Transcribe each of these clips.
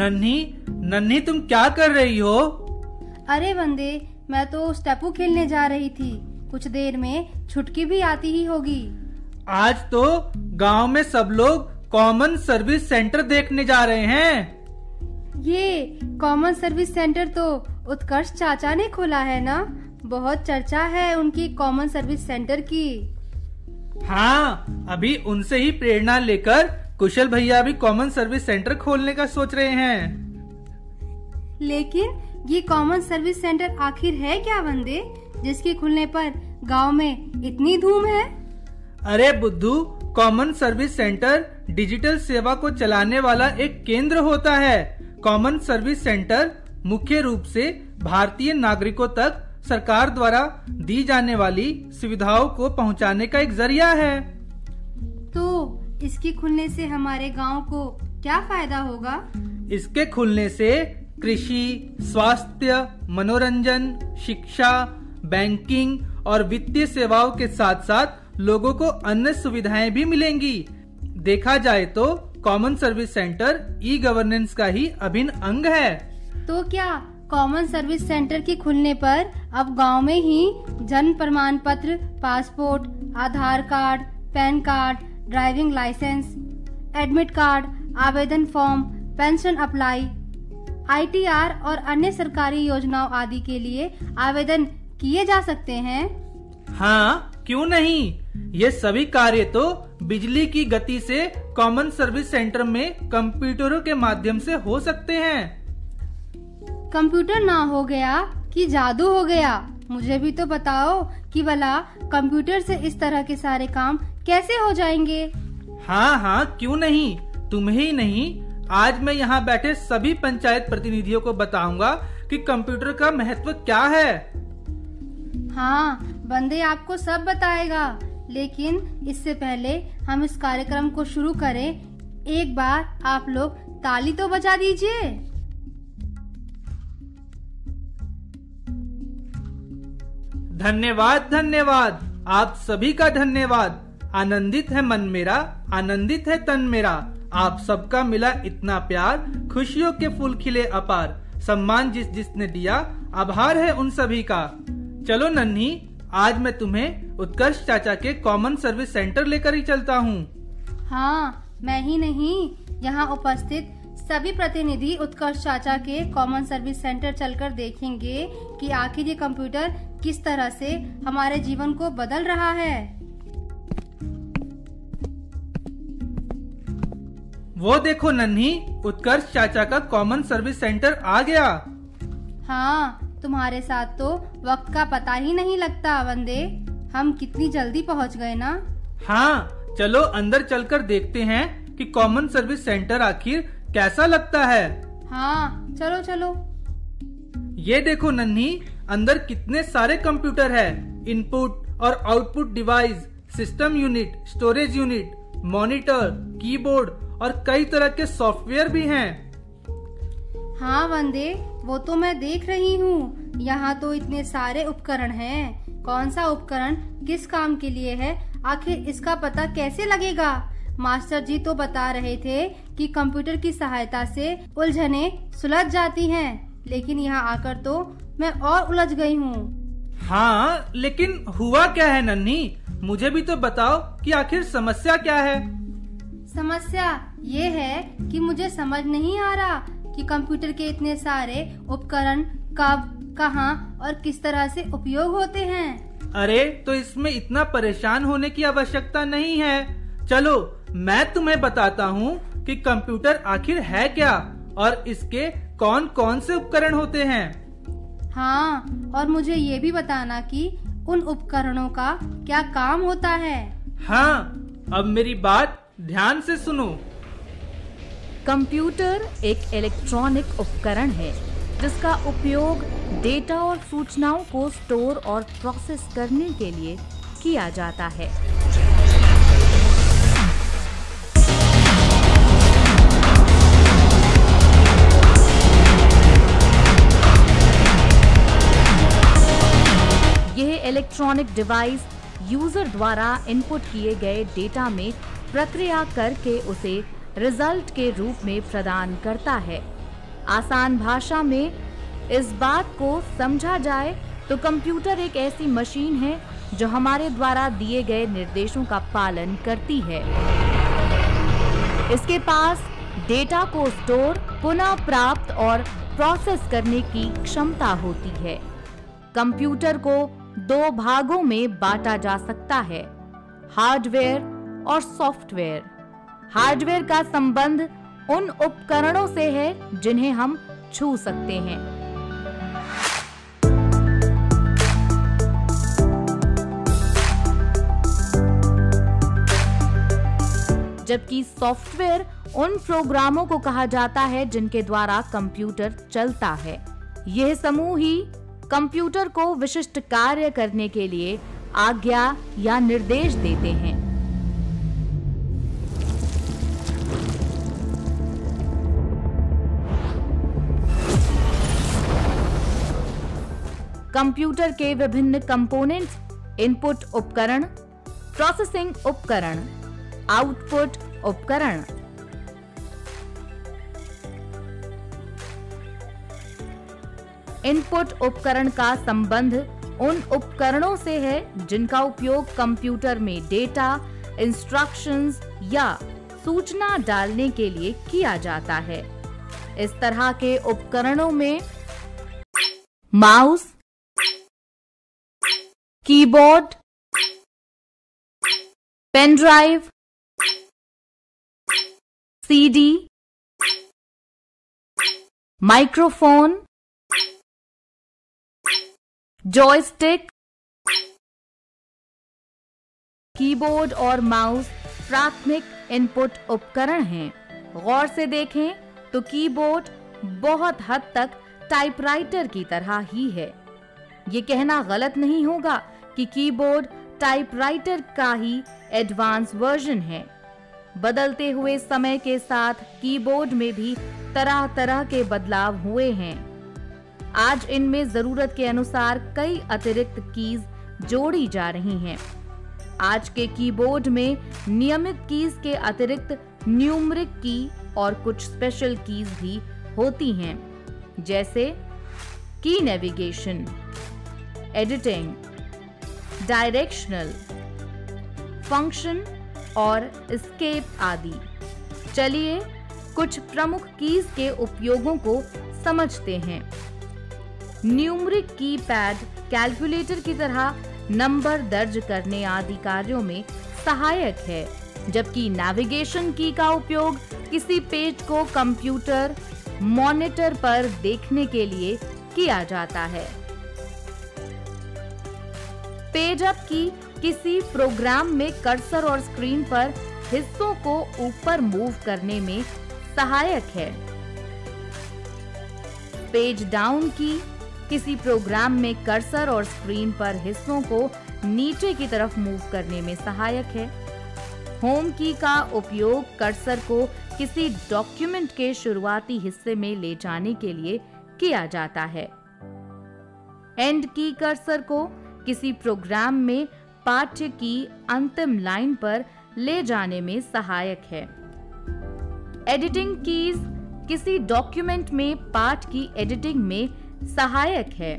नन्ही नन्ही तुम क्या कर रही हो? अरे वंदे, मैं तो स्टेपू खेलने जा रही थी। कुछ देर में छुटकी भी आती ही होगी। आज तो गांव में सब लोग कॉमन सर्विस सेंटर देखने जा रहे हैं। ये कॉमन सर्विस सेंटर तो उत्कर्ष चाचा ने खोला है ना? बहुत चर्चा है उनकी कॉमन सर्विस सेंटर की। हाँ, अभी उनसे ही प्रेरणा लेकर कुशल भैया भी कॉमन सर्विस सेंटर खोलने का सोच रहे हैं। लेकिन ये कॉमन सर्विस सेंटर आखिर है क्या वंदे, जिसके खुलने पर गांव में इतनी धूम है? अरे बुद्धू, कॉमन सर्विस सेंटर डिजिटल सेवा को चलाने वाला एक केंद्र होता है। कॉमन सर्विस सेंटर मुख्य रूप से भारतीय नागरिकों तक सरकार द्वारा दी जाने वाली सुविधाओं को पहुंचाने का एक जरिया है। तो इसके खुलने से हमारे गांव को क्या फायदा होगा? इसके खुलने से कृषि, स्वास्थ्य, मनोरंजन, शिक्षा, बैंकिंग और वित्तीय सेवाओं के साथ साथ लोगों को अन्य सुविधाएं भी मिलेंगी। देखा जाए तो common service centre e governance का ही अभिन्न अंग है। तो क्या कॉमन सर्विस सेंटर के खुलने पर अब गांव में ही जन्म प्रमाण पत्र, passport, Aadhaar card, PAN card, driving licence, admit card, आवेदन फॉर्म, पेंशन अप्लाई, ITR और अन्य सरकारी योजनाओं आदि के लिए आवेदन किए जा सकते हैं? हाँ, क्यों नहीं। ये सभी कार्य तो बिजली की गति से कॉमन सर्विस सेंटर में कंप्यूटरों के माध्यम से हो सकते हैं। कंप्यूटर ना हो गया कि जादू हो गया? मुझे भी तो बताओ कि भला कंप्यूटर से इस तरह के सारे काम कैसे हो जाएंगे? हाँ हाँ, क्यों नहीं। तुम्हें ही नहीं, आज मैं यहाँ बैठे सभी पंचायत प्रतिनिधियों को बताऊंगा कि कंप्यूटर का महत्व क्या है। हाँ, बंदे आपको सब बताएगा, लेकिन इससे पहले हम इस कार्यक्रम को शुरू करें, एक बार आप लोग ताली तो बजा दीजिए। धन्यवाद धन्यवाद, आप सभी का धन्यवाद। आनंदित है मन मेरा, आनंदित है तन मेरा। आप सबका मिला इतना प्यार, खुशियों के फूल खिले अपार। सम्मान जिस जिसने दिया, आभार है उन सभी का। चलो नन्ही, आज मैं तुम्हें उत्कर्ष चाचा के कॉमन सर्विस सेंटर लेकर ही चलता हूँ। हाँ, मैं ही नहीं, यहाँ उपस्थित सभी प्रतिनिधि उत्कर्ष चाचा के कॉमन सर्विस सेंटर चलकर देखेंगे कि आखिर ये कंप्यूटर किस तरह से हमारे जीवन को बदल रहा है। वो देखो नन्ही, उत्कर्ष चाचा का कॉमन सर्विस सेंटर आ गया। हाँ, तुम्हारे साथ तो वक्त का पता ही नहीं लगता वंदे, हम कितनी जल्दी पहुंच गए ना। हाँ, चलो अंदर चलकर देखते हैं कि कॉमन सर्विस सेंटर आखिर कैसा लगता है। हाँ, चलो चलो। ये देखो नन्ही, अंदर कितने सारे कंप्यूटर हैं। इनपुट और output device, system unit, storage unit, monitor, keyboard और कई तरह के सॉफ्टवेयर भी हैं। हाँ वंदे, वो तो मैं देख रही हूँ। यहाँ तो इतने सारे उपकरण हैं। कौन सा उपकरण किस काम के लिए है, आखिर इसका पता कैसे लगेगा? मास्टर जी तो बता रहे थे कि कंप्यूटर की सहायता से उलझने सुलझ जाती हैं, लेकिन यहाँ आकर तो मैं और उलझ गई हूँ। हाँ, लेकिन हुआ क्या है नन्ही, मुझे भी तो बताओ कि आखिर समस्या क्या है। समस्या ये है कि मुझे समझ नहीं आ रहा कि कंप्यूटर के इतने सारे उपकरण कब, कहाँ और किस तरह से उपयोग होते हैं। अरे तो इसमें इतना परेशान होने की आवश्यकता नहीं है। चलो मैं तुम्हें बताता हूँ कि कंप्यूटर आखिर है क्या और इसके कौन कौन से उपकरण होते हैं। हाँ, और मुझे ये भी बताना कि उन उपकरणों का क्या काम होता है। हाँ, अब मेरी बात ध्यान से सुनो। कंप्यूटर एक इलेक्ट्रॉनिक उपकरण है जिसका उपयोग डेटा और सूचनाओं को स्टोर और प्रोसेस करने के लिए किया जाता है। यह इलेक्ट्रॉनिक डिवाइस यूजर द्वारा इनपुट किए गए डेटा में प्रक्रिया करके उसे रिजल्ट के रूप में प्रदान करता है आसान भाषा में इस बात को समझा जाए तो कंप्यूटर एक ऐसी मशीन है जो हमारे द्वारा दिए गए निर्देशों का पालन करती है। इसके पास डेटा को स्टोर, पुनः प्राप्त और प्रोसेस करने की क्षमता होती है। कंप्यूटर को दो भागों में बांटा जा सकता है, हार्डवेयर और सॉफ्टवेयर। हार्डवेयर का संबंध उन उपकरणों से है जिन्हें हम छू सकते हैं। जबकि सॉफ्टवेयर उन प्रोग्रामों को कहा जाता है जिनके द्वारा कंप्यूटर चलता है। यह समूह ही कंप्यूटर को विशिष्ट कार्य करने के लिए आज्ञा या निर्देश देते हैं। कंप्यूटर के विभिन्न कंपोनेंट्स, इनपुट उपकरण, प्रोसेसिंग उपकरण, आउटपुट उपकरण। इनपुट उपकरण का संबंध उन उपकरणों से है जिनका उपयोग कंप्यूटर में डेटा, इंस्ट्रक्शंस या सूचना डालने के लिए किया जाता है। इस तरह के उपकरणों में mouse, keyboard, pen drive, CD, microphone, joystick. Keyboard और माउस प्राथमिक इनपुट उपकरण हैं। गौर से देखें तो कीबोर्ड बहुत हद तक टाइपराइटर की तरह ही है। ये कहना गलत नहीं होगा कि कीबोर्ड टाइपराइटर का ही एडवांस वर्जन है। बदलते हुए समय के साथ कीबोर्ड में भी तरह तरह के बदलाव हुए हैं। आज इनमें जरूरत के अनुसार कई अतिरिक्त कीज जोड़ी जा रही हैं। आज के कीबोर्ड में नियमित कीज के अतिरिक्त न्यूमेरिक की और कुछ स्पेशल कीज भी होती हैं, जैसे की नेविगेशन, एडिटिंग, डायरेक्शनल, फंक्शन और एस्केप आदि। चलिए कुछ प्रमुख कीज के उपयोगों को समझते हैं। न्यूमेरिक कीपैड कैलकुलेटर की तरह नंबर दर्ज करने आदि कार्यों में सहायक है, जबकि नेविगेशन की का उपयोग किसी पेज को कंप्यूटर मॉनिटर पर देखने के लिए किया जाता है। पेज अप की किसी प्रोग्राम में कर्सर और स्क्रीन पर हिस्सों को ऊपर मूव करने में सहायक है। पेज डाउन की किसी प्रोग्राम में कर्सर और स्क्रीन पर हिस्सों को नीचे की तरफ मूव करने में सहायक है। होम की का उपयोग कर्सर को किसी डॉक्यूमेंट के शुरुआती हिस्से में ले जाने के लिए किया जाता है। एंड की कर्सर को किसी प्रोग्राम में पाठ्य की अंतिम लाइन पर ले जाने में सहायक है। एडिटिंग कीज किसी डॉक्यूमेंट में पाठ की एडिटिंग में सहायक है।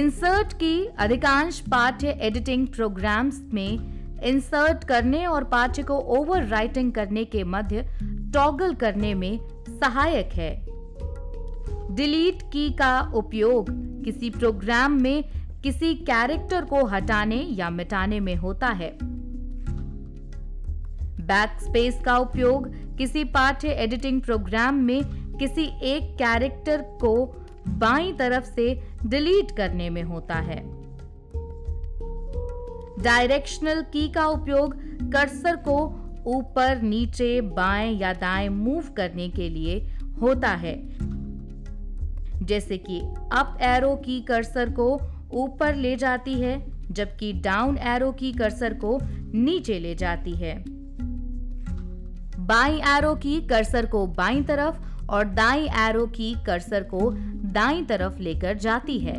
इंसर्ट की अधिकांश पाठ्य एडिटिंग प्रोग्राम्स में इंसर्ट करने और पाठ्य को ओवरराइटिंग करने के मध्य टॉगल करने में सहायक है। डिलीट की का उपयोग किसी प्रोग्राम में किसी कैरेक्टर को हटाने या मिटाने में होता है। बैकस्पेस का उपयोग किसी पाठ्य एडिटिंग प्रोग्राम में किसी एक कैरेक्टर को बाईं तरफ से डिलीट करने में होता है। डायरेक्शनल की का उपयोग कर्सर को ऊपर, नीचे, बाएं या दाएं मूव करने के लिए होता है, जैसे कि अप एरो की कर्सर को ऊपर ले जाती है, जबकि डाउन एरो की कर्सर को नीचे ले जाती है। बाईं एरो की कर्सर को बाईं तरफ और दाईं एरो की कर्सर को दाईं तरफ लेकर जाती है।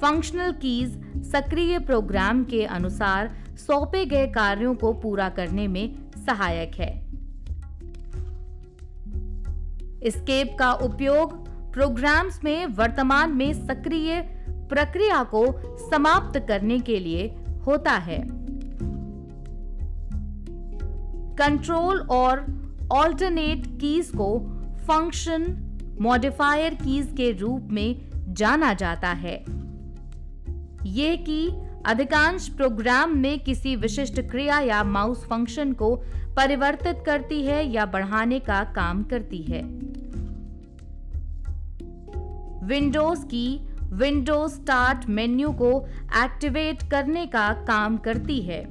फंक्शनल कीज सक्रिय प्रोग्राम के अनुसार सौंपे गए कार्यों को पूरा करने में सहायक है। स्केप का उपयोग प्रोग्राम्स में वर्तमान में सक्रिय प्रक्रिया को समाप्त करने के लिए होता है। कंट्रोल और ऑल्टरनेट कीज को फंक्शन मॉडिफायर कीज के रूप में जाना जाता है। ये की अधिकांश प्रोग्राम में किसी विशिष्ट क्रिया या माउस फंक्शन को परिवर्तित करती है या बढ़ाने का काम करती है। विंडोज की विंडोज स्टार्ट मेन्यू को एक्टिवेट करने का काम करती है।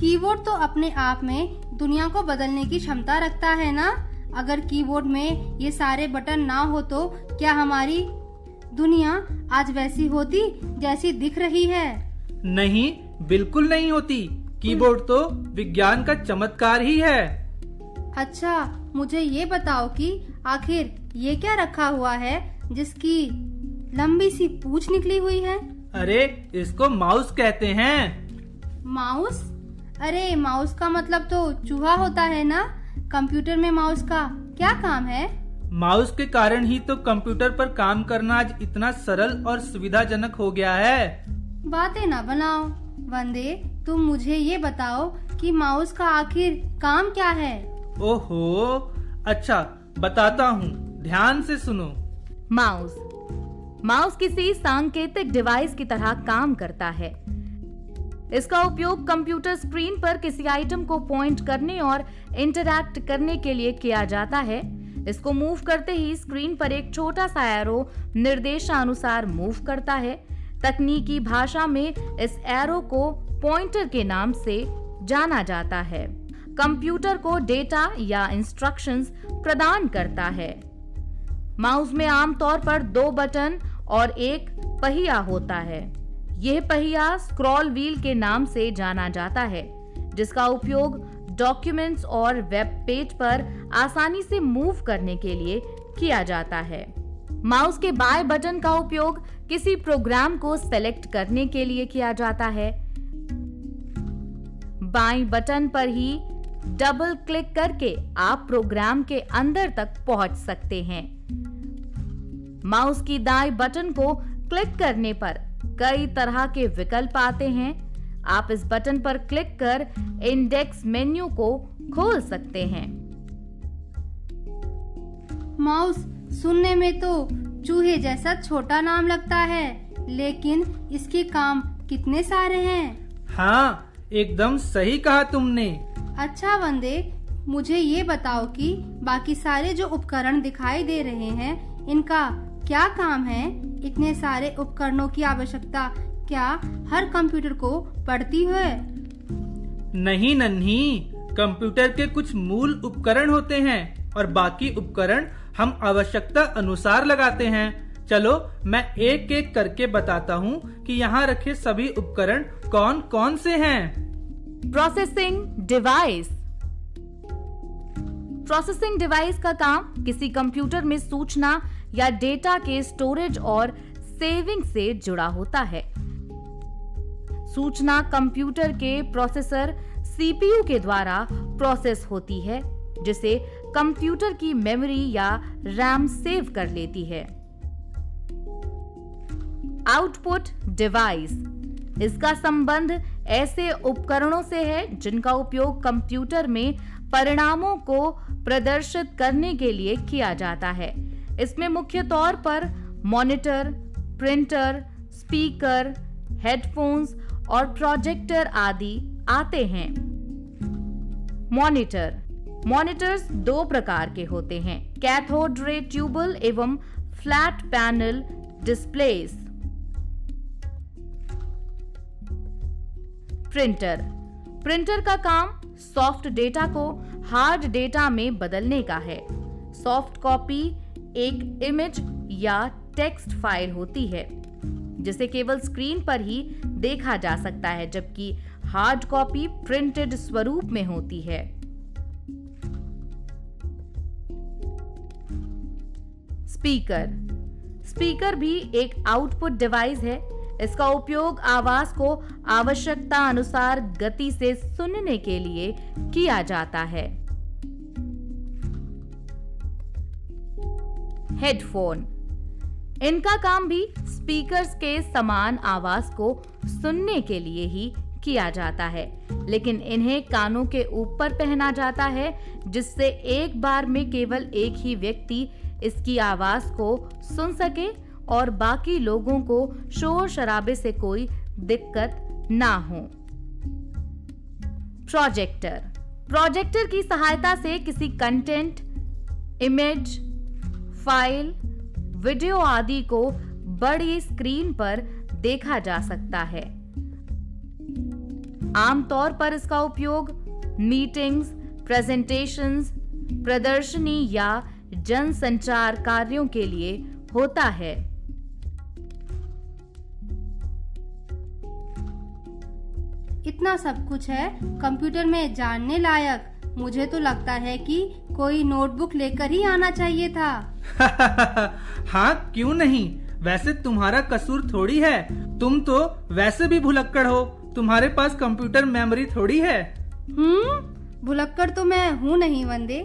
कीबोर्ड तो अपने आप में दुनिया को बदलने की क्षमता रखता है ना। अगर कीबोर्ड में ये सारे बटन ना हो तो क्या हमारी दुनिया आज वैसी होती जैसी दिख रही है? नहीं, बिल्कुल नहीं होती। कीबोर्ड तो विज्ञान का चमत्कार ही है। अच्छा, मुझे ये बताओ कि आखिर ये क्या रखा हुआ है जिसकी लंबी सी पूंछ निकली हुई है? अरे, इसको माउस कहते हैं। माउस? अरे, माउस का मतलब तो चूहा होता है ना। कंप्यूटर में माउस का क्या काम है? माउस के कारण ही तो कंप्यूटर पर काम करना आज इतना सरल और सुविधाजनक हो गया है। बातें ना बनाओ वंदे, तुम मुझे ये बताओ कि माउस का आखिर काम क्या है। ओहो, अच्छा बताता हूँ, ध्यान से सुनो। माउस किसी सांकेतिक डिवाइस की तरह काम करता है। इसका उपयोग कंप्यूटर स्क्रीन पर किसी आइटम को पॉइंट करने और इंटरैक्ट करने के लिए किया जाता है। इसको मूव करते ही स्क्रीन पर एक छोटा सा एरो निर्देशानुसार मूव करता है। तकनीकी भाषा में इस एरो को पॉइंटर के नाम से जाना जाता है। कंप्यूटर को डेटा या इंस्ट्रक्शंस प्रदान करता है। माउस में आमतौर पर 2 बटन और एक पहिया होता है। यह पहिया स्क्रॉल व्हील के नाम से जाना जाता है, जिसका उपयोग डॉक्यूमेंट्स और वेब पेज पर आसानी से मूव करने के लिए किया जाता है। माउस के बाएं बटन का उपयोग किसी प्रोग्राम को सेलेक्ट करने के लिए किया जाता है। बाएं बटन पर ही डबल क्लिक करके आप प्रोग्राम के अंदर तक पहुंच सकते हैं। माउस की दाएं बटन को क्लिक करने पर कई तरह के विकल्प आते हैं। आप इस बटन पर क्लिक कर इंडेक्स मेन्यू को खोल सकते हैं। माउस सुनने में तो चूहे जैसा छोटा नाम लगता है, लेकिन इसके काम कितने सारे हैं। हाँ, एकदम सही कहा तुमने। अच्छा वंदे, मुझे ये बताओ कि बाकी सारे जो उपकरण दिखाई दे रहे हैं, इनका क्या काम है? इतने सारे उपकरणों की आवश्यकता क्या हर कंप्यूटर को पड़ती है? नहीं नन्ही, कंप्यूटर के कुछ मूल उपकरण होते हैं और बाकी उपकरण हम आवश्यकता अनुसार लगाते हैं। चलो मैं एक एक करके बताता हूँ कि यहाँ रखे सभी उपकरण कौन कौन से हैं। Processing device. प्रोसेसिंग डिवाइस का काम किसी कंप्यूटर में सूचना या डेटा के स्टोरेज और सेविंग से जुड़ा होता है। सूचना कंप्यूटर के प्रोसेसर सीपीयू के द्वारा प्रोसेस होती है, जिसे कंप्यूटर की मेमोरी या रैम सेव कर लेती है। Output device. इसका संबंध ऐसे उपकरणों से है जिनका उपयोग कंप्यूटर में परिणामों को प्रदर्शित करने के लिए किया जाता है। इसमें मुख्य तौर पर मॉनिटर, प्रिंटर, स्पीकर, हेडफोन्स और प्रोजेक्टर आदि आते हैं। मॉनिटर। मॉनिटर्स 2 प्रकार के होते हैं, कैथोड रे ट्यूबल एवं flat panel displays. Printer. Printer का काम सॉफ्ट डेटा को हार्ड डेटा में बदलने का है। सॉफ्ट कॉपी एक इमेज या टेक्स्ट फाइल होती है, जिसे केवल स्क्रीन पर ही देखा जा सकता है, जबकि हार्ड कॉपी प्रिंटेड स्वरूप में होती है। स्पीकर। स्पीकर भी एक आउटपुट डिवाइस है। इसका उपयोग आवाज को आवश्यकता अनुसार गति से सुनने के लिए किया जाता है। हेडफोन। इनका काम भी स्पीकर्स के समान आवाज को सुनने के लिए ही किया जाता है, लेकिन इन्हें कानों के ऊपर पहना जाता है, जिससे एक बार में केवल एक ही व्यक्ति इसकी आवाज को सुन सके और बाकी लोगों को शोर शराबे से कोई दिक्कत ना हो। प्रोजेक्टर। प्रोजेक्टर की सहायता से किसी कंटेंट, इमेज, फाइल, वीडियो आदि को बड़ी स्क्रीन पर देखा जा सकता है। आमतौर पर इसका उपयोग मीटिंग्स, प्रेजेंटेशंस, प्रदर्शनी या जनसंचार कार्यों के लिए होता है। इतना सब कुछ है कंप्यूटर में जानने लायक। मुझे तो लगता है कि कोई नोटबुक लेकर ही आना चाहिए था। हाँ, क्यों नहीं? वैसे तुम्हारा कसूर थोड़ी है, तुम तो वैसे भी भुलक्कड़ हो। तुम्हारे पास कंप्यूटर मेमोरी थोड़ी है। भुलक्कड़ तो मैं हूँ नहीं वंदे।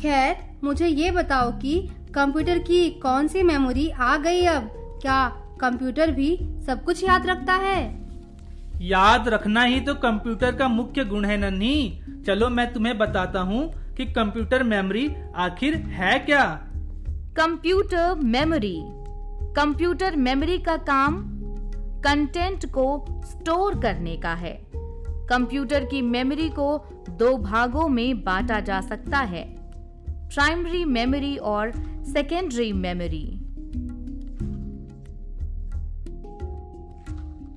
खैर, मुझे ये बताओ कि कंप्यूटर की कौन सी मेमोरी आ गई अब? क्या कंप्यूटर भी सब कुछ याद रखता है? याद रखना ही तो कंप्यूटर का मुख्य गुण है नन्ही। चलो मैं तुम्हें बताता हूँ कि कंप्यूटर मेमोरी आखिर है क्या। Computer memory. कंप्यूटर मेमोरी का काम कंटेंट को स्टोर करने का है। कंप्यूटर की मेमोरी को दो भागों में बांटा जा सकता है, प्राइमरी मेमोरी और सेकेंडरी मेमोरी।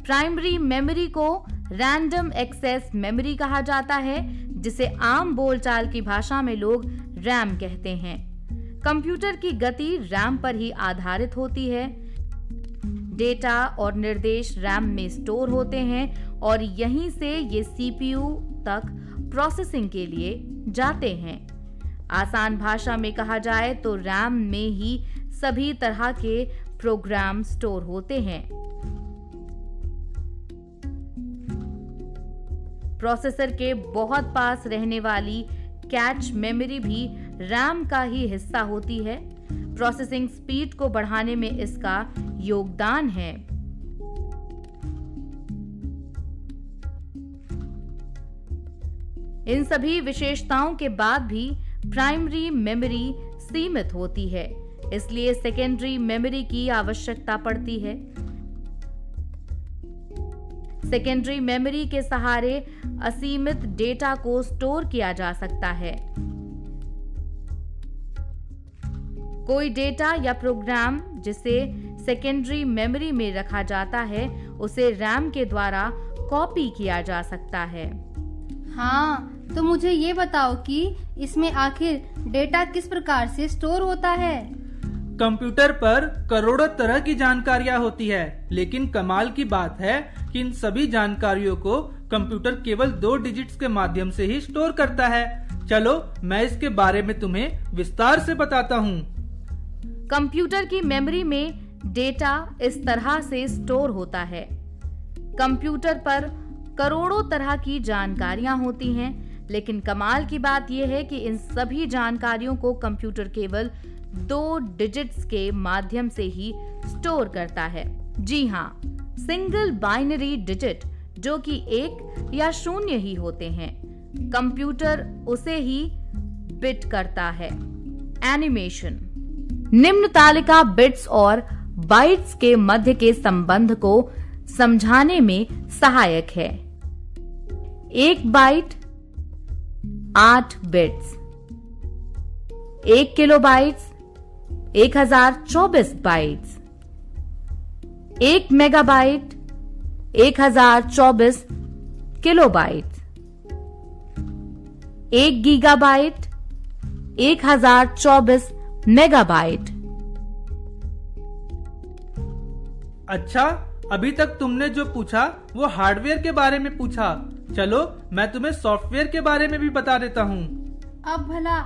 प्राइमरी मेमोरी को रैंडम एक्सेस मेमोरी कहा जाता है, जिसे आम बोलचाल की भाषा में लोग रैम कहते हैं। कंप्यूटर की गति रैम पर ही आधारित होती है। डेटा और निर्देश रैम में स्टोर होते हैं और यहीं से ये सीपीयू तक प्रोसेसिंग के लिए जाते हैं। आसान भाषा में कहा जाए तो रैम में ही सभी तरह के प्रोग्राम स्टोर होते हैं। प्रोसेसर के बहुत पास रहने वाली कैच मेमोरी भी रैम का ही हिस्सा होती है। प्रोसेसिंग स्पीड को बढ़ाने में इसका योगदान है। इन सभी विशेषताओं के बाद भी प्राइमरी मेमोरी सीमित होती है, इसलिए सेकेंडरी मेमोरी की आवश्यकता पड़ती है। सेकेंडरी मेमोरी के सहारे असीमित डेटा को स्टोर किया जा सकता है। कोई डेटा या प्रोग्राम जिसे सेकेंडरी मेमोरी में रखा जाता है, उसे रैम के द्वारा कॉपी किया जा सकता है। हाँ, तो मुझे ये बताओ कि इसमें आखिर डेटा किस प्रकार से स्टोर होता है? कंप्यूटर पर करोड़ों तरह की जानकारियां होती है, लेकिन कमाल की बात है कि इन सभी जानकारियों को कंप्यूटर केवल 2 डिजिट्स के माध्यम से ही स्टोर करता है। चलो मैं इसके बारे में तुम्हें विस्तार से बताता हूँ। कंप्यूटर की मेमोरी में डेटा इस तरह से स्टोर होता है। कंप्यूटर पर करोड़ों तरह की जानकारियां होती हैं, लेकिन कमाल की बात यह है कि इन सभी जानकारियों को कंप्यूटर केवल 2 डिजिट्स के माध्यम से ही स्टोर करता है। जी हाँ, सिंगल बाइनरी डिजिट, जो कि 1 या 0 ही होते हैं। कंप्यूटर उसे ही बिट करता है। एनिमेशन। निम्न तालिका बिट्स और बाइट्स के मध्य के संबंध को समझाने में सहायक है। 1 byte 8 bits, 1 kilobytes 1024 bytes, 1 megabyte 1024 kilobyte, 1 gigabyte 1024 megabyte. अच्छा, अभी तक तुमने जो पूछा वो हार्डवेयर के बारे में पूछा। चलो मैं तुम्हें सॉफ्टवेयर के बारे में भी बता देता हूँ। अब भला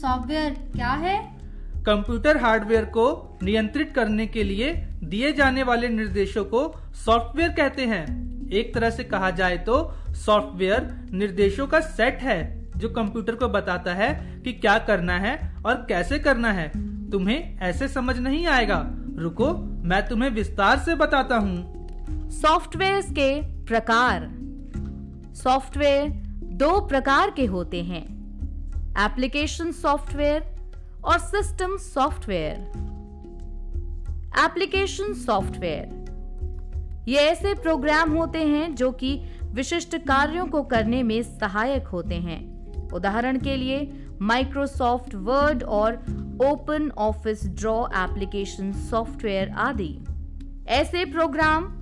सॉफ्टवेयर क्या है? कंप्यूटर हार्डवेयर को नियंत्रित करने के लिए दिए जाने वाले निर्देशों को सॉफ्टवेयर कहते हैं। एक तरह से कहा जाए तो सॉफ्टवेयर निर्देशों का सेट है जो कंप्यूटर को बताता है कि क्या करना है और कैसे करना है। तुम्हें ऐसे समझ नहीं आएगा, रुको मैं तुम्हें विस्तार से बताता हूँ। सॉफ्टवेयर के प्रकार। सॉफ्टवेयर दो प्रकार के होते हैं, एप्लीकेशन सॉफ्टवेयर और सिस्टम सॉफ्टवेयर। एप्लीकेशन सॉफ्टवेयर ये ऐसे प्रोग्राम होते हैं जो कि विशिष्ट कार्यों को करने में सहायक होते हैं। उदाहरण के लिए माइक्रोसॉफ्ट वर्ड और open office draw application software आदि। ऐसे प्रोग्राम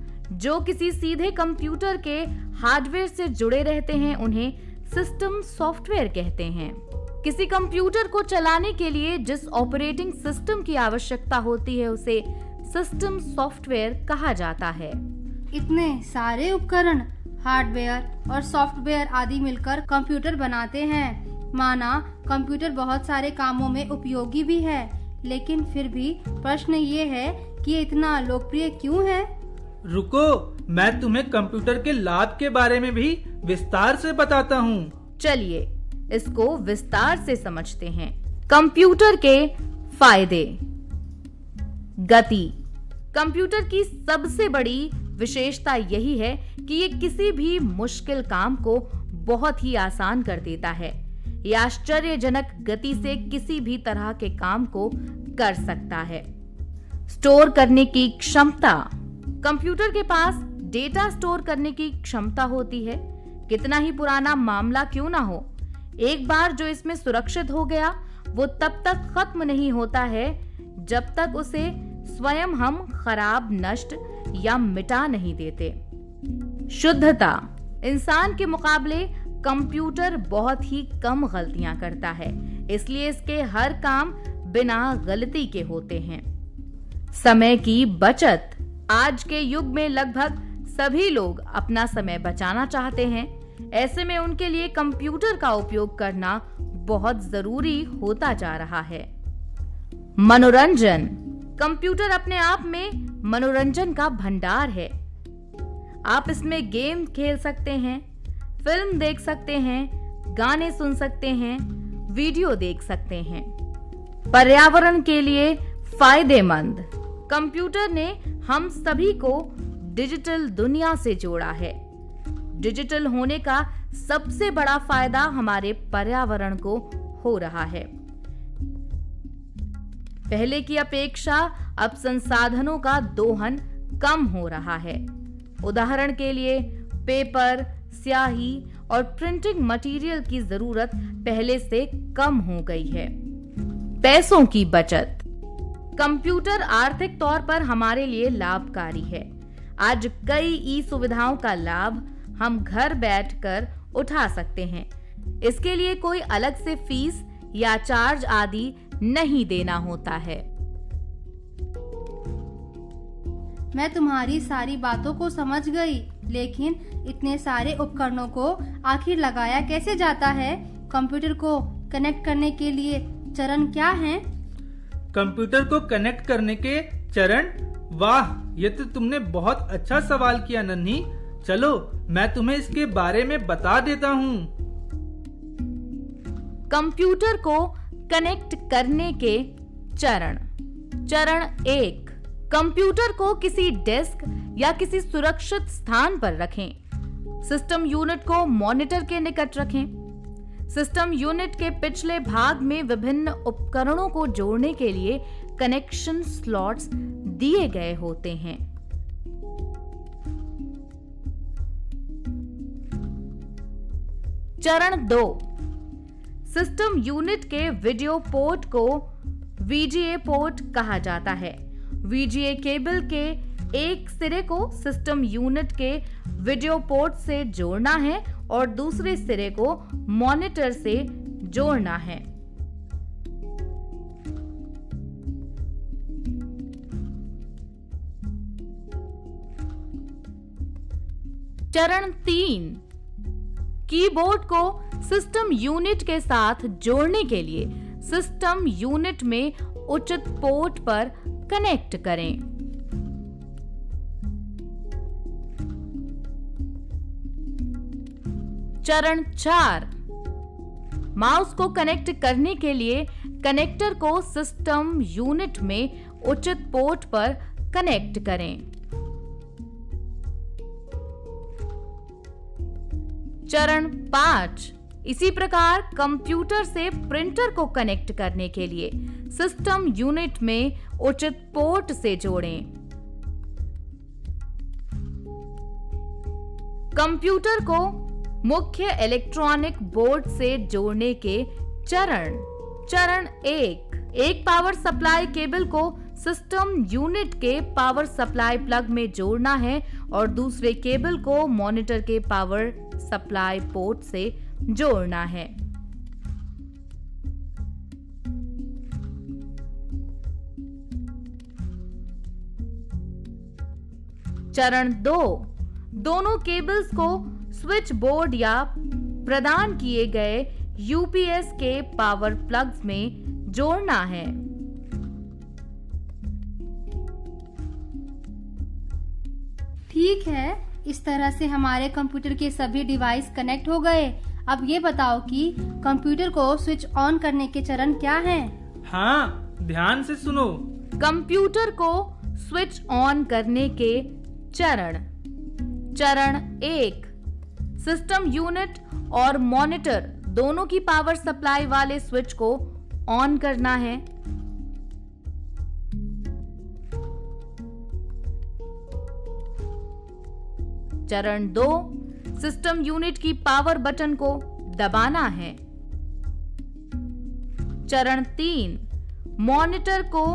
जो किसी सीधे कंप्यूटर के हार्डवेयर से जुड़े रहते हैं उन्हें सिस्टम सॉफ्टवेयर कहते हैं। किसी कंप्यूटर को चलाने के लिए जिस ऑपरेटिंग सिस्टम की आवश्यकता होती है उसे सिस्टम सॉफ्टवेयर कहा जाता है। इतने सारे उपकरण हार्डवेयर और सॉफ्टवेयर आदि मिलकर कंप्यूटर बनाते हैं। माना कंप्यूटर बहुत सारे कामों में उपयोगी भी है, लेकिन फिर भी प्रश्न ये है कि ये इतना लोकप्रिय क्यों है। रुको मैं तुम्हें कंप्यूटर के लाभ के बारे में भी विस्तार से बताता हूँ। चलिए इसको विस्तार से समझते हैं। कंप्यूटर के फायदे। गति। कंप्यूटर की सबसे बड़ी विशेषता यही है कि ये किसी भी मुश्किल काम को बहुत ही आसान कर देता है। ये आश्चर्यजनक गति से किसी भी तरह के काम को कर सकता है। स्टोर करने की क्षमता। कंप्यूटर के पास डेटा स्टोर करने की क्षमता होती है, कितना ही पुराना मामला क्यों ना हो। एक बार जो इसमें सुरक्षित हो गया वो तब तक खत्म नहीं होता है जब तक उसे स्वयं हम खराब, नष्ट या मिटा नहीं देते। शुद्धता। इंसान के मुकाबले कंप्यूटर बहुत ही कम गलतियां करता है, इसलिए इसके हर काम बिना गलती के होते हैं। समय की बचत। आज के युग में लगभग सभी लोग अपना समय बचाना चाहते हैं, ऐसे में उनके लिए कंप्यूटर का उपयोग करना बहुत जरूरी होता जा रहा है। मनोरंजन। कंप्यूटर अपने आप में मनोरंजन का भंडार है। आप इसमें गेम खेल सकते हैं, फिल्म देख सकते हैं, गाने सुन सकते हैं, वीडियो देख सकते हैं। पर्यावरण के लिए फायदेमंद। कंप्यूटर ने हम सभी को डिजिटल दुनिया से जोड़ा है। डिजिटल होने का सबसे बड़ा फायदा हमारे पर्यावरण को हो रहा है। पहले की अपेक्षा अब संसाधनों का दोहन कम हो रहा है। उदाहरण के लिए पेपर, स्याही और प्रिंटिंग मटेरियल की जरूरत पहले से कम हो गई है। पैसों की बचत। कंप्यूटर आर्थिक तौर पर हमारे लिए लाभकारी है। आज कई ई सुविधाओं का लाभ हम घर बैठकर उठा सकते हैं। इसके लिए कोई अलग से फीस या चार्ज आदि नहीं देना होता है। मैं तुम्हारी सारी बातों को समझ गई, लेकिन इतने सारे उपकरणों को आखिर लगाया कैसे जाता है। कंप्यूटर को कनेक्ट करने के लिए चरण क्या हैं? कंप्यूटर को कनेक्ट करने के चरण। वाह, ये तो तुमने बहुत अच्छा सवाल किया नन्ही। चलो मैं तुम्हें इसके बारे में बता देता हूँ। कंप्यूटर को कनेक्ट करने के चरण। चरण एक, कंप्यूटर को किसी डेस्क या किसी सुरक्षित स्थान पर रखें। सिस्टम यूनिट को मॉनिटर के निकट रखें। सिस्टम यूनिट के पिछले भाग में विभिन्न उपकरणों को जोड़ने के लिए कनेक्शन स्लॉट्स दिए गए होते हैं। चरण दो, सिस्टम यूनिट के वीडियो पोर्ट को VGA पोर्ट कहा जाता है। VGA केबल के एक सिरे को सिस्टम यूनिट के वीडियो पोर्ट से जोड़ना है और दूसरे सिरे को मॉनिटर से जोड़ना है। चरण तीन, कीबोर्ड को सिस्टम यूनिट के साथ जोड़ने के लिए सिस्टम यूनिट में उचित पोर्ट पर कनेक्ट करें। चरण चार, माउस को कनेक्ट करने के लिए कनेक्टर को सिस्टम यूनिट में उचित पोर्ट पर कनेक्ट करें। चरण 5, इसी प्रकार कंप्यूटर से प्रिंटर को कनेक्ट करने के लिए सिस्टम यूनिट में उचित पोर्ट से जोड़ें। कंप्यूटर को मुख्य इलेक्ट्रॉनिक बोर्ड से जोड़ने के चरण 1, एक पावर सप्लाई केबल को सिस्टम यूनिट के पावर सप्लाई प्लग में जोड़ना है और दूसरे केबल को मॉनिटर के पावर सप्लाई पोर्ट से जोड़ना है। चरण 2, दोनों केबल्स को स्विच बोर्ड या प्रदान किए गए यूपीएस के पावर प्लग्स में जोड़ना है। ठीक है, इस तरह से हमारे कंप्यूटर के सभी डिवाइस कनेक्ट हो गए। अब ये बताओ कि कंप्यूटर को स्विच ऑन करने के चरण क्या हैं? हाँ, ध्यान से सुनो। कंप्यूटर को स्विच ऑन करने के चरण 1, सिस्टम यूनिट और मॉनिटर दोनों की पावर सप्लाई वाले स्विच को ऑन करना है। चरण 2, सिस्टम यूनिट की पावर बटन को दबाना है। चरण 3, मॉनिटर को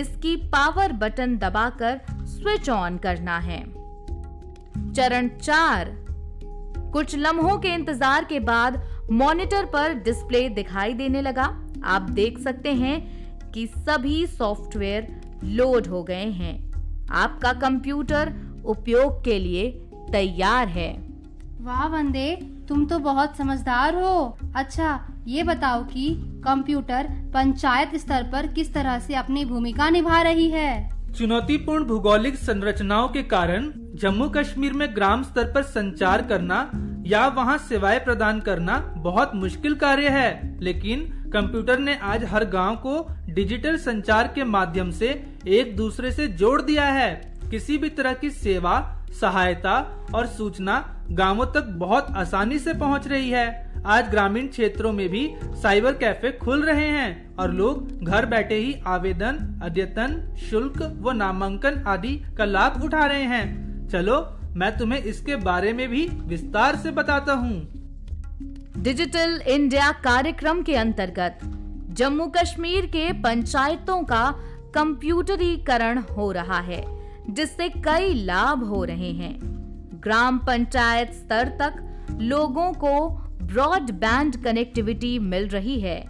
इसकी पावर बटन दबाकर स्विच ऑन करना है। चरण 4, कुछ लम्हों के इंतजार के बाद मॉनिटर पर डिस्प्ले दिखाई देने लगा। आप देख सकते हैं कि सभी सॉफ्टवेयर लोड हो गए हैं। आपका कंप्यूटर उपयोग के लिए तैयार है। वाह वंदे, तुम तो बहुत समझदार हो। अच्छा, ये बताओ कि कंप्यूटर पंचायत स्तर पर किस तरह से अपनी भूमिका निभा रही है? चुनौतीपूर्ण भूगोलिक संरचनाओं के कारण जम्मू कश्मीर में ग्राम स्तर पर संचार करना या वहां सेवाएं प्रदान करना बहुत मुश्किल कार्य है, लेकिन कंप्यूटर ने आज हर गांव को डिजिटल संचार के माध्यम से एक दूसरे से जोड़ दिया है। किसी भी तरह की सेवा, सहायता और सूचना गांवों तक बहुत आसानी से पहुंच रही है। आज ग्रामीण क्षेत्रों में भी साइबर कैफे खुल रहे हैं और लोग घर बैठे ही आवेदन, अद्यतन, शुल्क व नामांकन आदि का लाभ उठा रहे हैं। चलो, मैं तुम्हें इसके बारे में भी विस्तार से बताता हूँ। डिजिटल इंडिया कार्यक्रम के अंतर्गत जम्मू कश्मीर के पंचायतों का कंप्यूटरीकरण हो रहा है, जिससे कई लाभ हो रहे हैं। ग्राम पंचायत स्तर तक लोगों को ब्रॉडबैंड कनेक्टिविटी मिल रही है।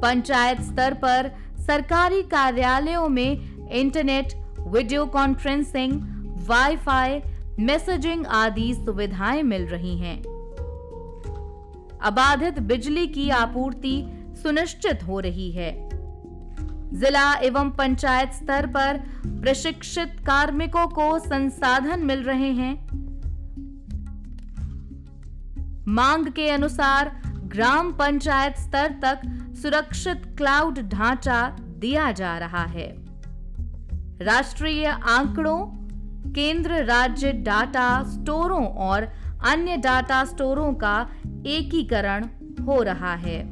पंचायत स्तर पर सरकारी कार्यालयों में internet, video conferencing, wifi, messaging आदि सुविधाएं मिल रही हैं। अबाधित बिजली की आपूर्ति सुनिश्चित हो रही है। जिला एवं पंचायत स्तर पर प्रशिक्षित कार्मिकों को संसाधन मिल रहे हैं। मांग के अनुसार ग्राम पंचायत स्तर तक सुरक्षित क्लाउड ढांचा दिया जा रहा है। राष्ट्रीय आंकड़ों, केंद्र राज्य डाटा स्टोरों और अन्य डाटा स्टोरों का एकीकरण हो रहा है।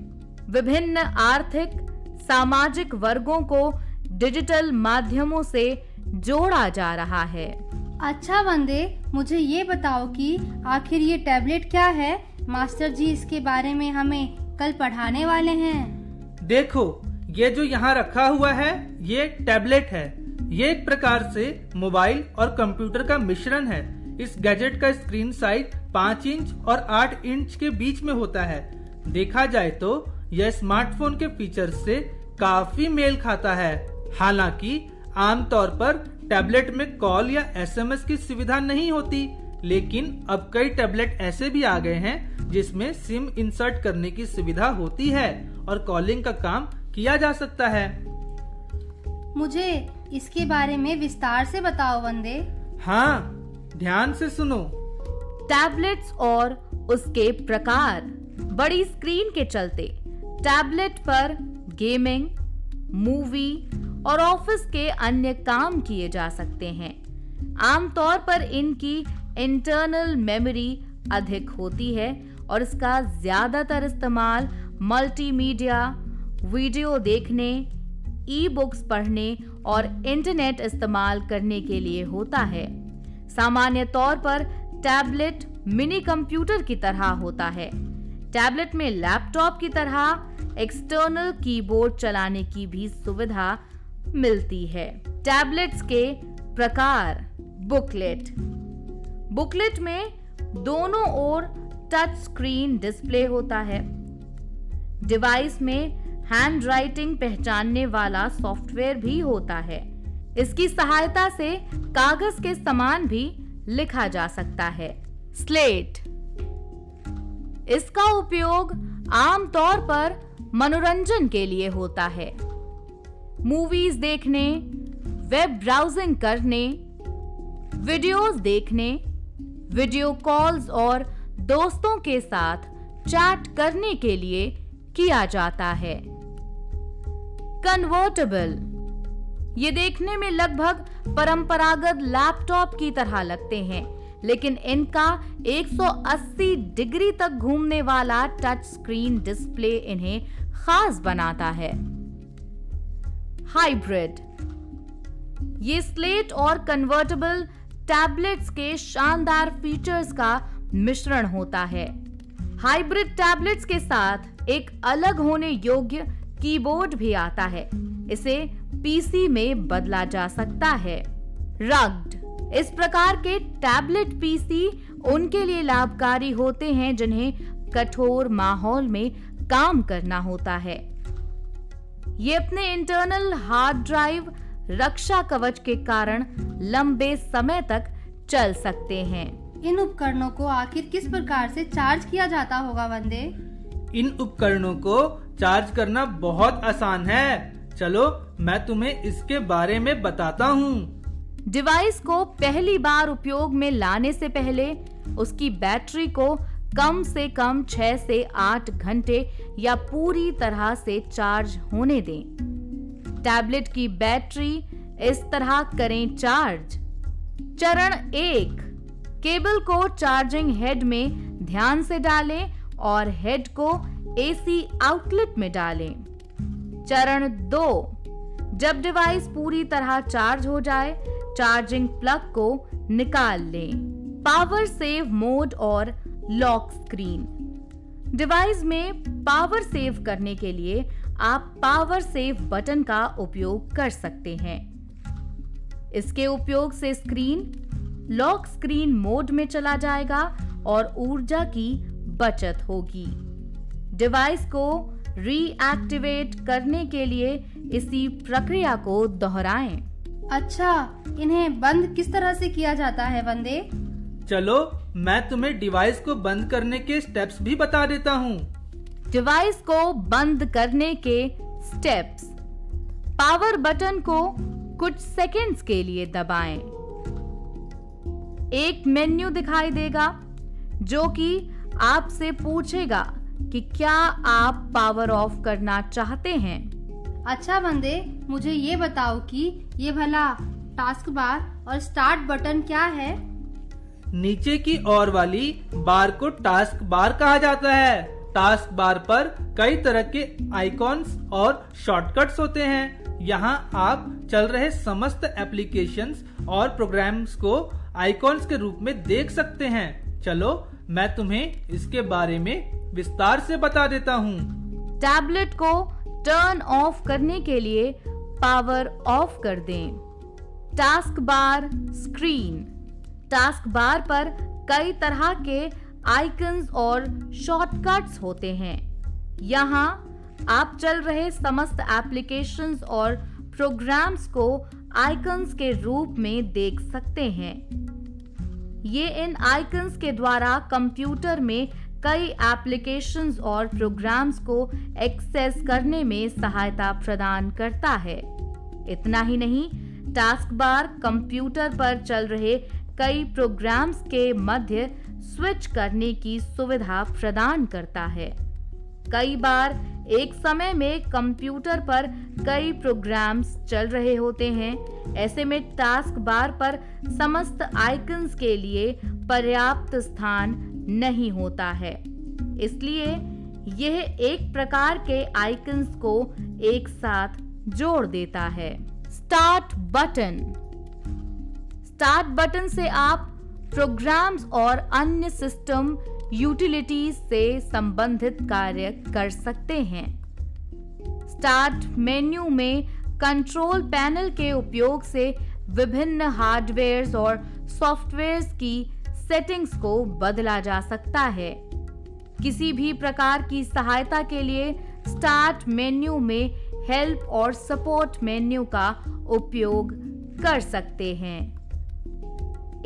विभिन्न आर्थिक, सामाजिक वर्गों को डिजिटल माध्यमों से जोड़ा जा रहा है। अच्छा वंदे, मुझे ये बताओ कि आखिर ये टैबलेट क्या है? मास्टर जी इसके बारे में हमें कल पढ़ाने वाले हैं। देखो, ये जो यहाँ रखा हुआ है ये टैबलेट है। ये एक प्रकार से मोबाइल और कंप्यूटर का मिश्रण है। इस गैजेट का स्क्रीन साइज 5 इंच और 8 इंच के बीच में होता है। देखा जाए तो यह स्मार्टफोन के फीचर से काफी मेल खाता है। हालांकि आमतौर पर टैबलेट में कॉल या एसएमएस की सुविधा नहीं होती, लेकिन अब कई टैबलेट ऐसे भी आ गए हैं जिसमें सिम इंसर्ट करने की सुविधा होती है और कॉलिंग का काम किया जा सकता है। मुझे इसके बारे में विस्तार से बताओ वंदे। हाँ, ध्यान से सुनो। टैबलेट्स और उसके प्रकार। बड़ी स्क्रीन के चलते टैबलेट पर गेमिंग, मूवी और ऑफिस के अन्य काम किए जा सकते हैं। आमतौर पर इनकी इंटरनल मेमोरी अधिक होती है और इसका ज्यादातर इस्तेमाल मल्टीमीडिया, वीडियो देखने, ई बुक्स पढ़ने और इंटरनेट इस्तेमाल करने के लिए होता है। सामान्य तौर पर टैबलेट मिनी कंप्यूटर की तरह होता है। टैबलेट में लैपटॉप की तरह एक्सटर्नल कीबोर्ड चलाने की भी सुविधा मिलती है। टैबलेट्स के प्रकार। बुकलेट। बुकलेट में दोनों ओर टच स्क्रीन डिस्प्ले होता है। डिवाइस में हैंड राइटिंग पहचानने वाला सॉफ्टवेयर भी होता है। इसकी सहायता से कागज के समान भी लिखा जा सकता है। स्लेट। इसका उपयोग आमतौर पर मनोरंजन के लिए होता है। मूवीज देखने, वेब ब्राउजिंग करने, वीडियोस देखने, वीडियो कॉल्स और दोस्तों के साथ चैट करने के लिए किया जाता है। कन्वर्टेबल। ये देखने में लगभग परंपरागत लैपटॉप की तरह लगते हैं, लेकिन इनका 180 डिग्री तक घूमने वाला टच स्क्रीन डिस्प्ले इन्हें खास बनाता है। हाइब्रिड। ये स्लेट और कन्वर्टेबल टैबलेट्स के शानदार फीचर्स का मिश्रण होता है। हाइब्रिड टैबलेट्स के साथ एक अलग होने योग्य कीबोर्ड भी आता है। इसे पीसी में बदला जा सकता है। रग्ड। इस प्रकार के टैबलेट पीसी उनके लिए लाभकारी होते हैं जिन्हें कठोर माहौल में काम करना होता है। ये अपने इंटरनल हार्ड ड्राइव रक्षा कवच के कारण लंबे समय तक चल सकते हैं। इन उपकरणों को आखिर किस प्रकार से चार्ज किया जाता होगा वंदे? इन उपकरणों को चार्ज करना बहुत आसान है। चलो मैं तुम्हें इसके बारे में बताता हूँ। डिवाइस को पहली बार उपयोग में लाने से पहले उसकी बैटरी को कम से कम 6 से 8 घंटे या पूरी तरह से चार्ज होने दें। टैबलेट की बैटरी इस तरह करें चार्ज। चरण 1। केबल को चार्जिंग हेड में ध्यान से डालें और हेड को एसी आउटलेट में डालें। चरण 2। जब डिवाइस पूरी तरह चार्ज हो जाए, चार्जिंग प्लग को निकाल लें। पावर सेव मोड और लॉक स्क्रीन। डिवाइस में पावर सेव करने के लिए आप पावर सेव बटन का उपयोग कर सकते हैं। इसके उपयोग से स्क्रीन लॉक स्क्रीन मोड में चला जाएगा और ऊर्जा की बचत होगी। डिवाइस को रीएक्टिवेट करने के लिए इसी प्रक्रिया को दोहराएं। अच्छा, इन्हें बंद किस तरह से किया जाता है वंदे? चलो मैं तुम्हें डिवाइस को बंद करने के स्टेप्स भी बता देता हूँ। डिवाइस को बंद करने के स्टेप्स। पावर बटन को कुछ सेकंड्स के लिए दबाएं। एक मेन्यू दिखाई देगा जो कि आपसे पूछेगा कि क्या आप पावर ऑफ करना चाहते हैं। अच्छा बंदे, मुझे ये बताओ कि ये भला टास्क बार और स्टार्ट बटन क्या है? नीचे की ओर वाली बार को टास्क बार कहा जाता है। टास्क बार पर कई तरह के आइकॉन्स और शॉर्टकट्स होते हैं। यहाँ आप चल रहे समस्त एप्लीकेशंस और प्रोग्राम्स को आइकॉन्स के रूप में देख सकते हैं। चलो मैं तुम्हें इसके बारे में विस्तार से बता देता हूँ। टैबलेट को टर्न ऑफ करने के लिए पावर ऑफ कर दें। Task bar screen. Task bar पर कई तरह के आइकन्स और शॉर्टकट्स होते हैं। यहाँ आप चल रहे समस्त एप्लीकेशंस और प्रोग्राम्स को आइकन्स के रूप में देख सकते हैं। ये इन आइकन्स के द्वारा कंप्यूटर में कई एप्लीकेशंस और प्रोग्राम्स को एक्सेस करने में सहायता प्रदान करता है। इतना ही नहीं, टास्क बार कंप्यूटर पर चल रहे कई प्रोग्राम्स के मध्य स्विच करने की सुविधा प्रदान करता है। कई बार एक समय में कंप्यूटर पर कई प्रोग्राम्स चल रहे होते हैं, ऐसे में टास्क बार पर समस्त आइकन्स के लिए पर्याप्त स्थान नहीं होता है, इसलिए यह एक प्रकार के आइकन्स को एक साथ जोड़ देता है। Start button. स्टार्ट बटन से आप प्रोग्राम्स और अन्य सिस्टम यूटिलिटीज से संबंधित कार्य कर सकते हैं। स्टार्ट मेन्यू में कंट्रोल पैनल के उपयोग से विभिन्न हार्डवेयर्स और सॉफ्टवेयर्स की सेटिंग्स को बदला जा सकता है। किसी भी प्रकार की सहायता के लिए स्टार्ट मेन्यू में हेल्प और सपोर्ट मेन्यू का उपयोग कर सकते हैं।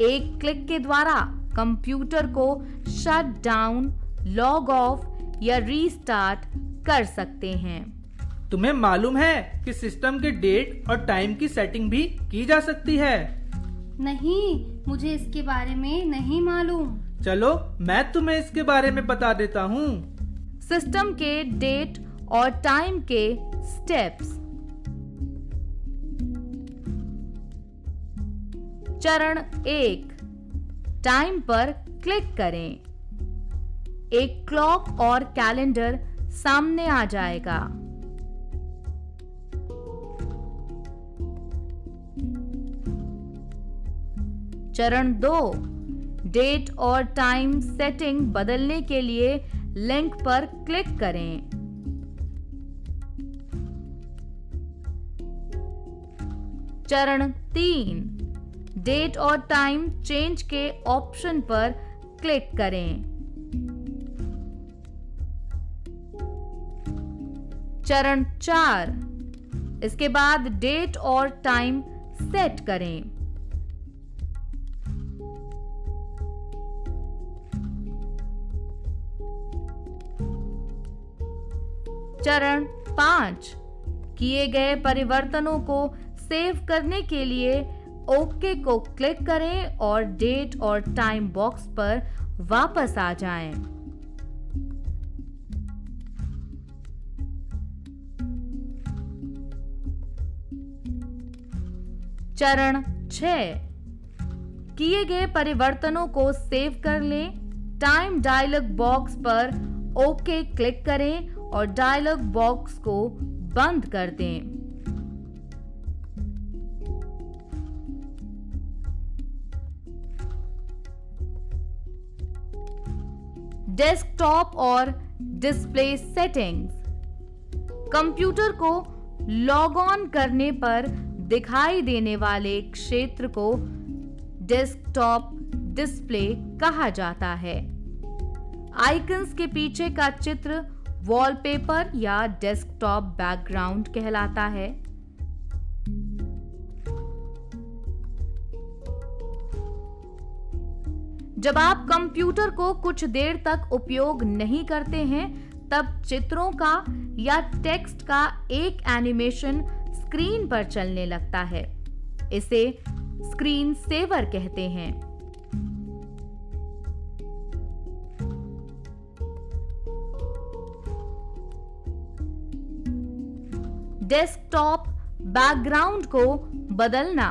एक क्लिक के द्वारा कंप्यूटर को शट डाउन, लॉग ऑफ या रीस्टार्ट कर सकते हैं। तुम्हें मालूम है कि सिस्टम के डेट और टाइम की सेटिंग भी की जा सकती है? नहीं, मुझे इसके बारे में नहीं मालूम। चलो मैं तुम्हें इसके बारे में बता देता हूँ। सिस्टम के डेट और टाइम के स्टेप्स। चरण 1, टाइम पर क्लिक करें। एक क्लॉक और कैलेंडर सामने आ जाएगा। चरण 2, डेट और टाइम सेटिंग बदलने के लिए लिंक पर क्लिक करें। चरण 3, डेट और टाइम चेंज के ऑप्शन पर क्लिक करें। चरण 4, इसके बाद डेट और टाइम सेट करें। चरण 5, किए गए परिवर्तनों को सेव करने के लिए ओके को क्लिक करें और डेट और टाइम बॉक्स पर वापस आ जाएं। चरण 6, किए गए परिवर्तनों को सेव कर लें। टाइम डायलॉग बॉक्स पर ओके क्लिक करें और डायलॉग बॉक्स को बंद कर दें। डेस्कटॉप और डिस्प्ले सेटिंग्स। कंप्यूटर को लॉग ऑन करने पर दिखाई देने वाले क्षेत्र को डेस्कटॉप डिस्प्ले कहा जाता है। आइकन्स के पीछे का चित्र वॉलपेपर या डेस्कटॉप बैकग्राउंड कहलाता है। जब आप कंप्यूटर को कुछ देर तक उपयोग नहीं करते हैं, तब चित्रों का या टेक्स्ट का एक एनिमेशन स्क्रीन पर चलने लगता है। इसे स्क्रीन सेवर कहते हैं। डेस्कटॉप बैकग्राउंड को बदलना।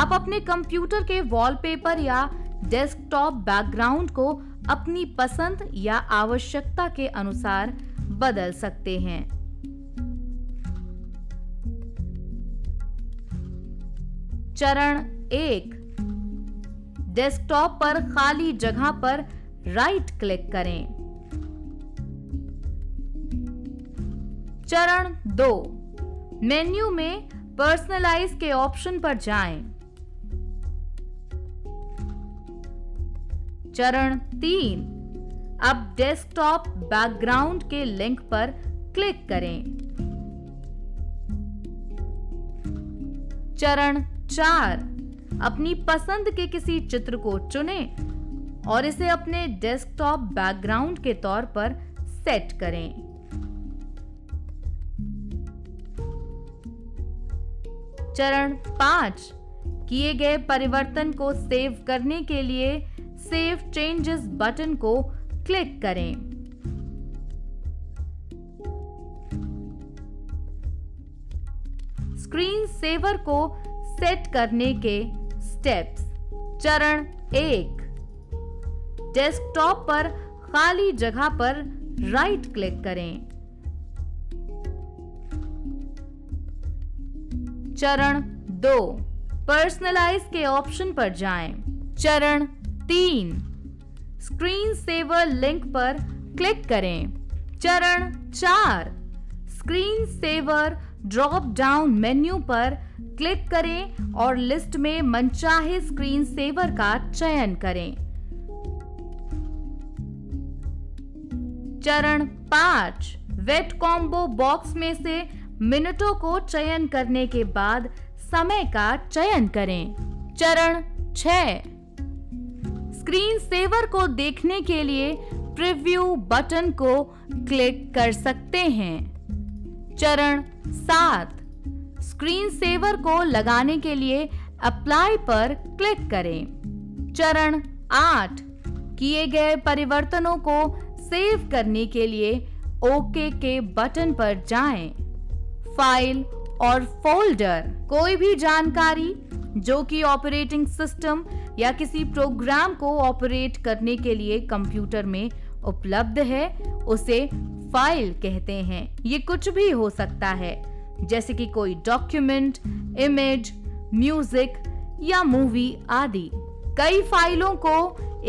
आप अपने कंप्यूटर के वॉलपेपर या डेस्कटॉप बैकग्राउंड को अपनी पसंद या आवश्यकता के अनुसार बदल सकते हैं। चरण 1, डेस्कटॉप पर खाली जगह पर राइट क्लिक करें। चरण 2, मेन्यू में पर्सनलाइज के ऑप्शन पर जाएं। चरण 3, अब डेस्कटॉप बैकग्राउंड के लिंक पर क्लिक करें। चरण 4, अपनी पसंद के किसी चित्र को चुनें और इसे अपने डेस्कटॉप बैकग्राउंड के तौर पर सेट करें। चरण 5, किए गए परिवर्तन को सेव करने के लिए सेव चेंजेस बटन को क्लिक करें। स्क्रीन सेवर को सेट करने के स्टेप्स। चरण 1, डेस्कटॉप पर खाली जगह पर राइट क्लिक करें। चरण 2, पर्सनलाइज के ऑप्शन पर जाएं। चरण 3, स्क्रीन सेवर लिंक पर क्लिक करें। चरण 4, screen saver drop down menu पर क्लिक करें और लिस्ट में मनचाहे स्क्रीन सेवर का चयन करें। चरण 5, वेट कॉम्बो बॉक्स में से मिनटों को चयन करने के बाद समय का चयन करें। चरण 6, स्क्रीन सेवर को देखने के लिए प्रीव्यू बटन को क्लिक कर सकते हैं। चरण 7, स्क्रीन सेवर को लगाने के लिए अप्लाई पर क्लिक करें। चरण 8, किए गए परिवर्तनों को सेव करने के लिए ओके के बटन पर जाएं। फाइल और फोल्डर, कोई भी जानकारी जो कि ऑपरेटिंग सिस्टम या किसी प्रोग्राम को ऑपरेट करने के लिए कंप्यूटर में उपलब्ध है उसे फाइल कहते हैं। ये कुछ भी हो सकता है जैसे कि कोई डॉक्यूमेंट, इमेज, म्यूजिक या मूवी आदि। कई फाइलों को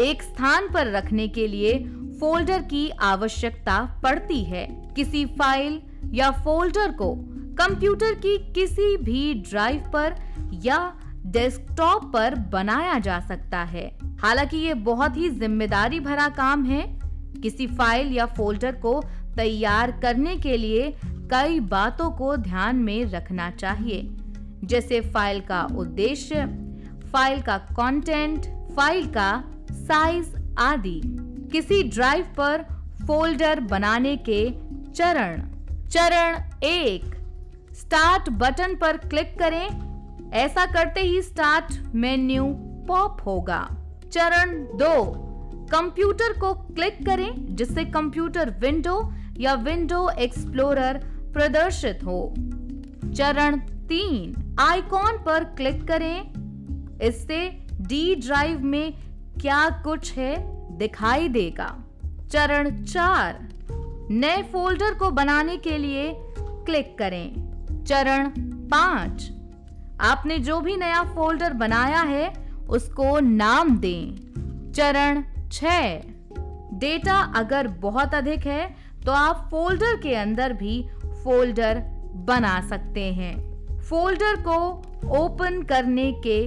एक स्थान पर रखने के लिए फोल्डर की आवश्यकता पड़ती है। किसी फाइल या फोल्डर को कंप्यूटर की किसी भी ड्राइव पर या डेस्कटॉप पर बनाया जा सकता है। हालांकि ये बहुत ही जिम्मेदारी भरा काम है। किसी फाइल या फोल्डर को तैयार करने के लिए कई बातों को ध्यान में रखना चाहिए जैसे फाइल का उद्देश्य, फाइल का कंटेंट, फाइल का साइज आदि। किसी ड्राइव पर फोल्डर बनाने के चरण। चरण 1, स्टार्ट बटन पर क्लिक करें। ऐसा करते ही स्टार्ट मेन्यू पॉप होगा। चरण 2, कंप्यूटर को क्लिक करें जिससे कंप्यूटर विंडो या विंडो एक्सप्लोरर प्रदर्शित हो। चरण 3, आइकॉन पर क्लिक करें, इससे डी ड्राइव में क्या कुछ है दिखाई देगा। चरण 4, नए फोल्डर को बनाने के लिए क्लिक करें। चरण 5, आपने जो भी नया फोल्डर बनाया है उसको नाम दें। चरण 6, डेटा अगर बहुत अधिक है तो आप फोल्डर के अंदर भी फोल्डर बना सकते हैं। फोल्डर को ओपन करने के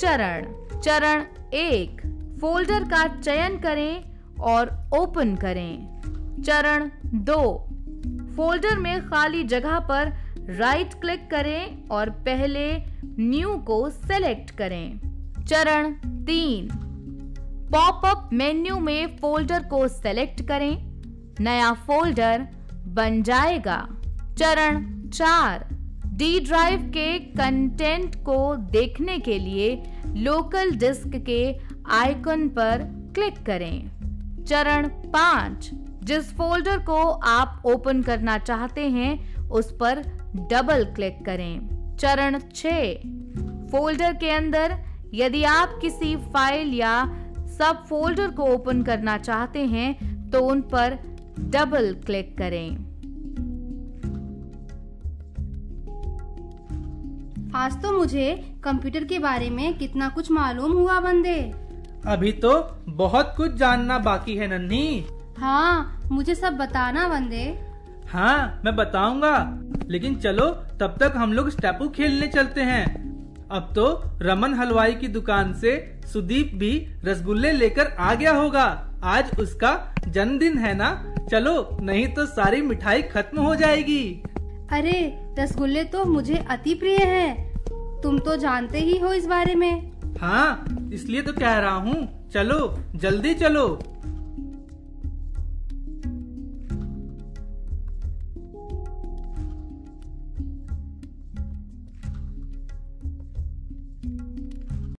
चरण। चरण 1, फोल्डर का चयन करें और ओपन करें। चरण 2, फोल्डर में खाली जगह पर राइट क्लिक करें और पहले न्यू को सेलेक्ट करें। चरण 3, पॉपअप मेन्यू में फोल्डर को सेलेक्ट करें, नया फोल्डर बन जाएगा। चरण 4, डी ड्राइव के कंटेंट को देखने के लिए लोकल डिस्क के आइकन पर क्लिक करें। चरण 5, जिस फोल्डर को आप ओपन करना चाहते हैं उस पर डबल क्लिक करें। चरण 6, फोल्डर के अंदर यदि आप किसी फाइल या सब फोल्डर को ओपन करना चाहते हैं तो उन पर डबल क्लिक करें। आज तो मुझे कंप्यूटर के बारे में कितना कुछ मालूम हुआ बंदे। अभी तो बहुत कुछ जानना बाकी है नन्ही। हाँ, मुझे सब बताना बंदे। हाँ, मैं बताऊंगा, लेकिन चलो तब तक हम लोग स्टेपू खेलने चलते हैं। अब तो रमन हलवाई की दुकान से सुदीप भी रसगुल्ले लेकर आ गया होगा। आज उसका जन्मदिन है ना? चलो, नहीं तो सारी मिठाई खत्म हो जाएगी। अरे रसगुल्ले तो मुझे अति प्रिय हैं। तुम तो जानते ही हो इस बारे में। हाँ, इसलिए तो कह रहा हूँ। चलो जल्दी चलो।